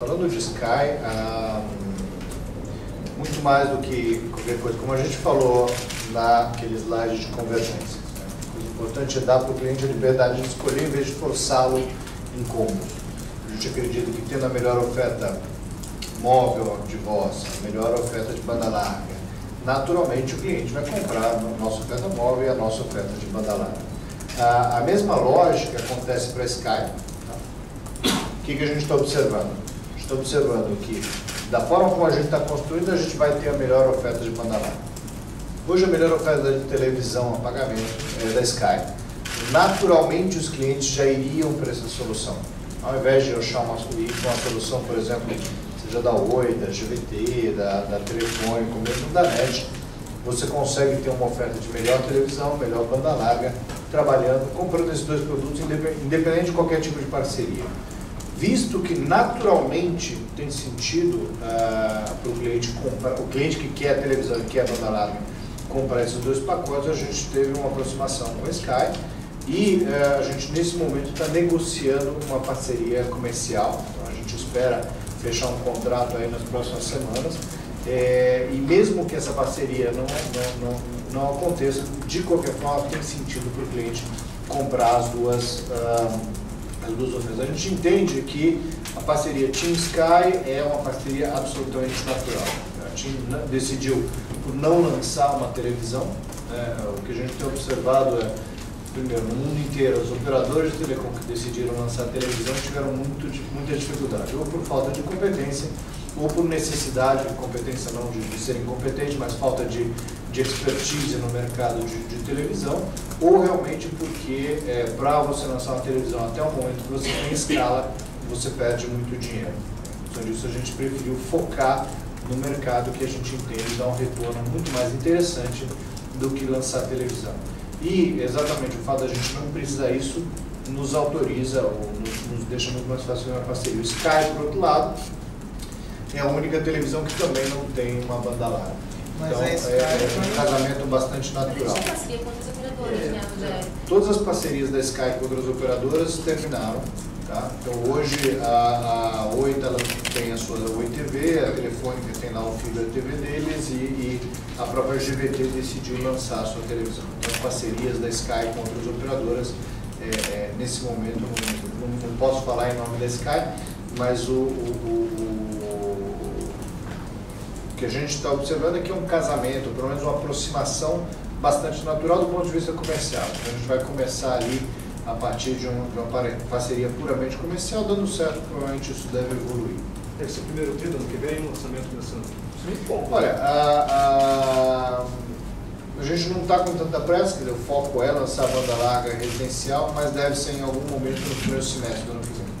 Falando de Sky, muito mais do que qualquer coisa, como a gente falou naquele slide de convergência, né? O importante é dar para o cliente a liberdade de escolher em vez de forçá-lo em combos. A gente acredita que tendo a melhor oferta móvel de voz, a melhor oferta de banda larga, naturalmente o cliente vai comprar a nossa oferta móvel e a nossa oferta de banda larga. A mesma lógica acontece para Sky. Tá? O que a gente está observando? Estou observando que, da forma como a gente está construindo, a gente vai ter a melhor oferta de banda larga. Hoje, a melhor oferta de televisão a pagamento é da Sky. Naturalmente, os clientes já iriam para essa solução. Ao invés de eu achar uma solução, por exemplo, seja da Oi, da GVT, da Telefone, como mesmo da NET, você consegue ter uma oferta de melhor televisão, melhor banda larga, trabalhando, comprando esses dois produtos, independente de qualquer tipo de parceria. Visto que naturalmente tem sentido para o cliente que quer a televisão e quer a banda larga comprar esses dois pacotes, a gente teve uma aproximação com a Sky e a gente nesse momento está negociando uma parceria comercial. Então, a gente espera fechar um contrato aí nas próximas semanas e mesmo que essa parceria não aconteça, de qualquer forma tem sentido para o cliente comprar as duas ofertas. A gente entende que a parceria Team Sky é uma parceria absolutamente natural. A Team decidiu por não lançar uma televisão. O que a gente tem observado é, primeiro, no mundo inteiro, os operadores de telecom que decidiram lançar televisão tiveram muita dificuldade, ou por falta de competência, ou por necessidade, competência não de ser incompetente, mas falta de expertise no mercado de televisão, ou realmente porque para você lançar uma televisão até o momento que você tem escala, você perde muito dinheiro. Por isso a gente preferiu focar no mercado que a gente entende dá um retorno muito mais interessante do que lançar televisão. E exatamente o fato da gente não precisar isso nos autoriza ou nos deixa muito mais fácil fazer uma parceria. O Sky, por outro lado, é a única televisão que também não tem uma banda larga. Mas então, é um casamento bastante natural. Mas parceria com outras operadoras, né, Rogério? Todas as parcerias da Sky com outras operadoras terminaram. Tá? Então hoje a Oi tem a sua Oi TV, a Telefônica tem lá o filho da TV deles e a própria GVT decidiu lançar a sua televisão. Então as parcerias da Sky com outras operadoras, nesse momento não posso falar em nome da Sky, mas o que a gente está observando é que é um casamento, pelo menos uma aproximação bastante natural do ponto de vista comercial. Então a gente vai começar ali a partir de uma parceria puramente comercial, dando certo, provavelmente isso deve evoluir. Deve ser o primeiro trimestre ano que vem, o lançamento começando. Sim. Bom, olha, a gente não está com tanta pressa, quer dizer, o foco é lançar a banda larga residencial, mas deve ser em algum momento no primeiro semestre do ano que vem.